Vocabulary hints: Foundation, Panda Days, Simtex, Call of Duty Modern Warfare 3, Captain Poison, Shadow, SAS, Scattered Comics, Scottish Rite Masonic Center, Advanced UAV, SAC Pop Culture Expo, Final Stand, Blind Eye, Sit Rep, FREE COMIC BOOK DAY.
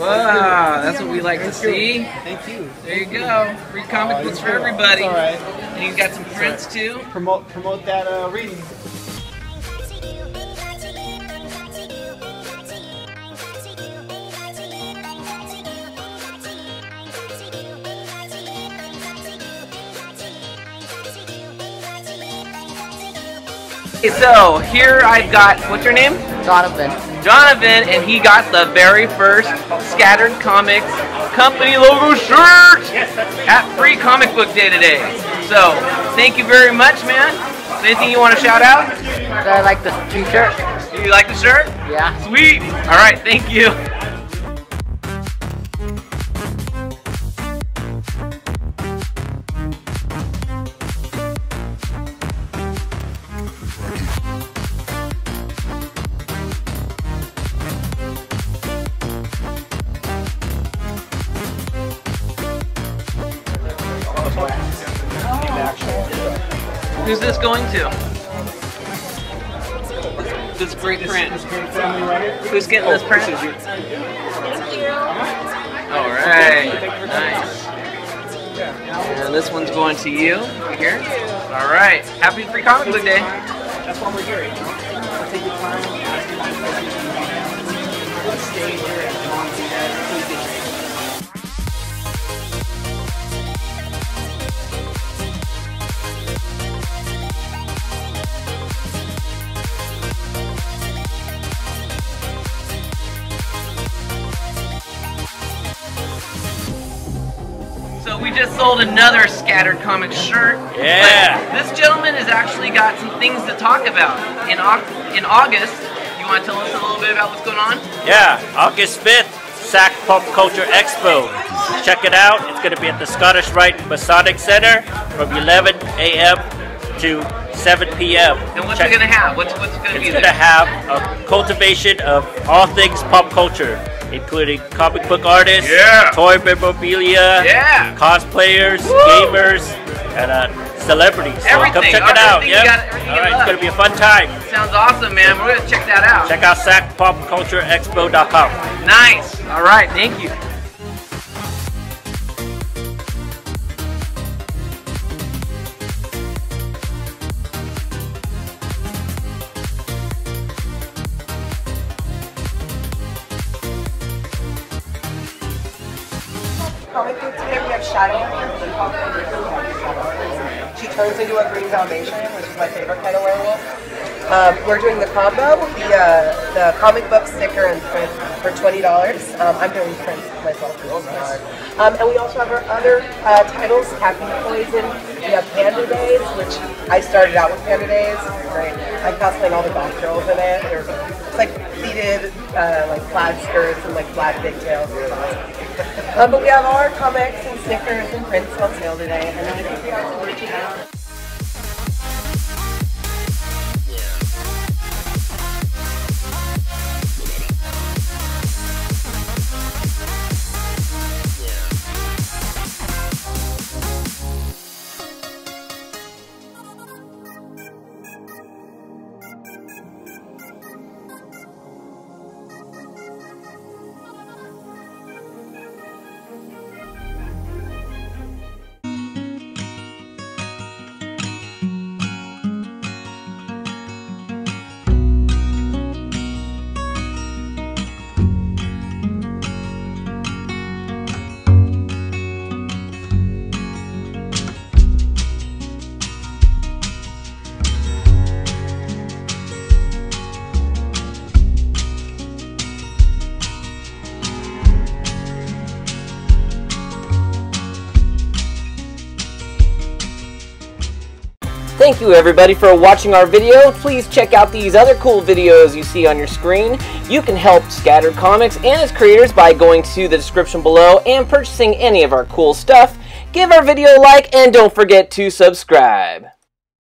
Wow, that's what we like to see. Thank you. There you go. Free comic books for everybody. All right. And you've got some prints too. Promote that reading. So here I've got, what's your name? Donovan. Donovan, and he got the very first Scattered Comics company logo shirt at Free Comic Book Day today. So thank you very much, man. Anything you want to shout out? I like the t-shirt. You like the shirt? Yeah. Sweet. All right, thank you. Who's this going to? This great print. Who's getting this print? Thank you. All right. Nice. And this one's going to you. Right here. All right. Happy Free Comic Book Day. That's why we're here. Take your time. Stay here and talk to you. We just sold another Scattered Comics shirt. Yeah. But this gentleman has actually got some things to talk about. In August, you want to tell us a little bit about what's going on? Yeah, August 5th, SAC Pop Culture Expo. Check it out. It's going to be at the Scottish Rite Masonic Center from 11 a.m. to 7 p.m. And what's it going to have? What's going to be there? It's going to have a cultivation of all things pop culture, including comic book artists, toy memorabilia, cosplayers, woo! Gamers, and celebrities. Everything. So come check it out. All right, it's going to be a fun time. Sounds awesome, man. We're going to check that out. Check out sacpopcultureexpo.com. Nice. All right, thank you. Comic book today, we have Shadow. She turns into a green Dalmatian, which is my favorite kind of werewolf. We're doing the combo, the comic book sticker and print for $20. I'm doing prints myself. And we also have our other titles, Captain Poison. We have Panda Days, which I started out with Panda Days. It's great. I cosplayed all the goth girls in it. There's like pleated, like plaid skirts and like flat pigtails. But we have all our comics and stickers and prints on sale today, and I think we are reaching out. Thank you everybody for watching our video. Please check out these other cool videos you see on your screen. You can help Scattered Comics and its creators by going to the description below and purchasing any of our cool stuff. Give our video a like and don't forget to subscribe.